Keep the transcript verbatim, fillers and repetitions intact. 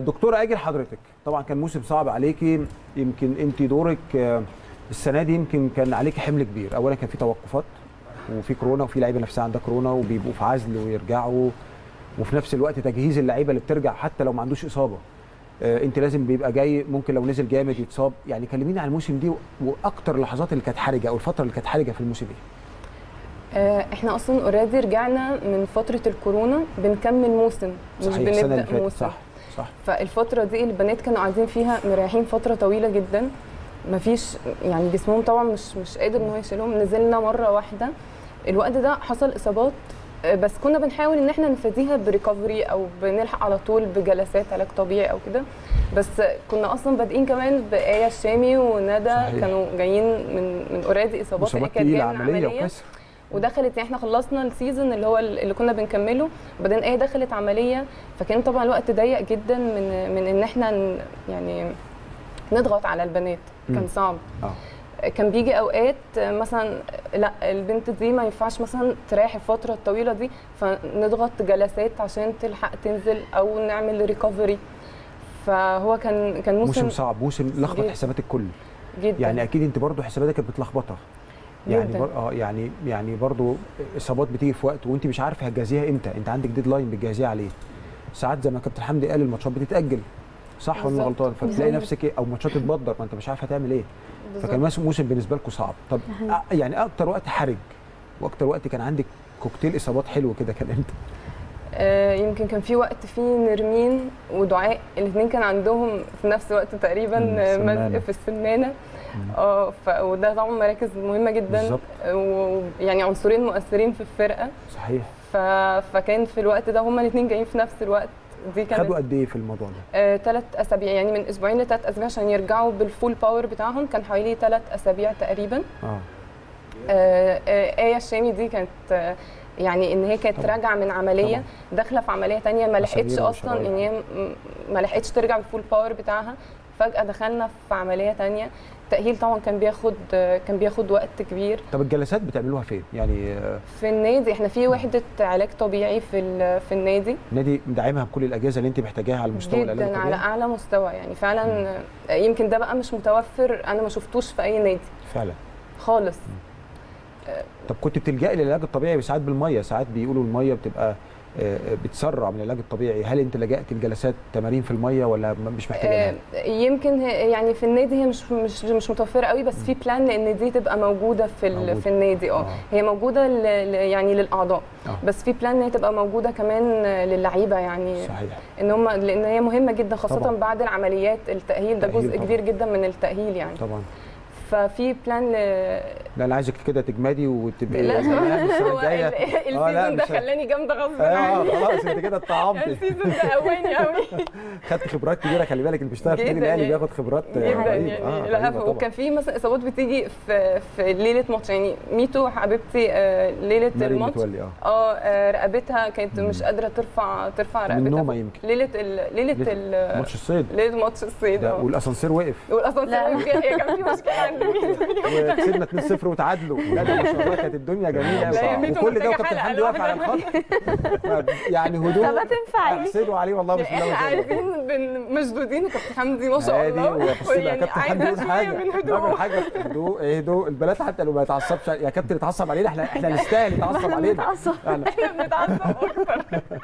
دكتوره اجل حضرتك طبعا كان موسم صعب عليكي، يمكن انت دورك السنه دي يمكن كان عليكي حمل كبير. اولا كان في توقفات وفي كورونا وفي لعيبه نفسها عندها كورونا وبيبقوا في عزل ويرجعوا، وفي نفس الوقت تجهيز اللعيبه اللي بترجع حتى لو ما عندوش اصابه، انت لازم بيبقى جاي ممكن لو نزل جامد يتصاب. يعني كلميني على الموسم دي واكتر اللحظات اللي كانت حرجه او الفتره اللي كانت حرجه في الموسم دي. احنا اصلا اوريدي رجعنا من فتره الكورونا بنكمل موسم، مش بنبدا موسم. صح صح. فالفتره دي البنات كانوا قاعدين فيها مريحين فتره طويله جدا، مفيش يعني جسمهم طبعا مش مش قادر ان هو يشيلهم. نزلنا مره واحده الوقت ده حصل اصابات، بس كنا بنحاول ان احنا نفاديها بريكفري او بنلحق على طول بجلسات علاج طبيعي او كده. بس كنا اصلا بادئين كمان بآية الشامي وندى. صحيح. كانوا جايين من من اوريدي اصابات اكاديميه عمليه وكسر، ودخلت يعني احنا خلصنا السيزون اللي هو اللي كنا بنكمله، وبعدين ايه دخلت عمليه. فكان طبعا الوقت ضيق جدا من من ان احنا يعني نضغط على البنات، كان صعب. اه كان بيجي اوقات مثلا لا البنت دي ما ينفعش مثلا تريح الفتره الطويله دي، فنضغط جلسات عشان تلحق تنزل او نعمل ريكفري. فهو كان كان موسم موسم صعب، موسم لخبط حسابات الكل جدا. يعني اكيد انت برضو حساباتك كانت متلخبطه يعني بر... اه يعني يعني برضه اصابات بتيجي في وقت وانت مش عارفه هتجهزيها امتى، انت عندك ديدلاين بتجهزيها عليه. ساعات زي ما كابتن حمدي قال الماتشات بتتاجل، صح ولا غلطان؟ فبتلاقي نفسك ايه او ماتشات تتبدر ما انت مش عارفه تعمل ايه. فكان موسم بالنسبه لكم صعب. طب يعني اكتر وقت حرج واكتر وقت كان عندك كوكتيل اصابات حلو كده كان امتى؟ آه يمكن كان في وقت فيه نرمين ودعاء، الاثنين كان عندهم في نفس الوقت تقريبا مزق في السمانه. اه وده طبعا مراكز مهمه جدا ويعني عنصرين مؤثرين في الفرقه. صحيح. ف... فكان في الوقت ده هما الاثنين جايين في نفس الوقت. دي كانت خدوا قد ايه في الموضوع ده؟ ثلاث آه اسابيع، يعني من اسبوعين لثلاث اسابيع عشان يرجعوا بالفول باور بتاعهم، كان حوالي ثلاث اسابيع تقريبا. اه آه آه آية الشامي دي كانت آه يعني ان هي كانت راجعه من عمليه داخله في عمليه ثانيه، ما لحقتش اصلا ان هي ما لحقتش ترجع بالفول باور بتاعها، فجاه دخلنا في عمليه ثانيه. التاهيل طبعا كان بياخد كان بياخد وقت كبير. طب الجلسات بتعملوها فين؟ يعني في النادي، احنا في وحده علاج طبيعي في في النادي. النادي مدعمها بكل الاجهزه اللي انت محتاجاها على المستوى جدا العلاج على اعلى مستوى يعني فعلا. م. يمكن ده بقى مش متوفر، انا ما شفتوش في اي نادي فعلا خالص. م. طب كنت بتلجئي للعلاج الطبيعي ساعات بالميه، ساعات بيقولوا الميه بتبقى بتسرع من العلاج الطبيعي، هل انت لجأت لجلسات تمارين في الميه ولا مش محتاجه؟ يمكن يعني في النادي هي مش مش مش متوفره قوي، بس في بلان لان دي تبقى موجوده في موجود. في النادي. اه هي موجوده يعني للاعضاء. آه. بس في بلان ان هي تبقى موجوده كمان للعيبه يعني. صحيح. ان هم لان هي مهمه جدا خاصه طبعا. بعد العمليات التأهيل ده جزء طبعا. كبير جدا من التأهيل يعني طبعا. ففي بلان ل... لا انا عايزك كده تجمدي وتبقي لا هو السيزون ده خلاني جامده غصب عني. اه خلاص انت كده اتطعمتي. السيزون ده قواني قوي. خدت خبرات كبيره، خلي بالك اللي بيشتغل في النادي الاهلي بياخد خبرات جدا يعني. لا وكان في مثلا اصابات بتيجي في في ليله ماتش يعني. ميتو حبيبتي آه ليله الماتش اه آه رقبتها كانت مش قادره ترفع ترفع رقبتها يمكن ليله ليله ماتش الصيد ليله ماتش الصيد والاسانسير وقف والاسانسير وقف كان في مشكله وكسبنا اتنين صفر وتعادلوا. لا ده ما شاء الله كانت الدنيا جميله وكل ده وكابتن حمدي واقف على الخط يعني هدوء. طب هتنفع احسدوا عليه والله بسم الله ما شاء الله. احنا عارفين مشدودين وكابتن حمدي ما شاء الله يعني عايز حاجه من حاجه هدوء هدوء البنات حتى لو ما يتعصبش يا كابتن اتعصب علينا احنا احنا نستاهل يتعصب علينا احنا بنتعصب اكتر.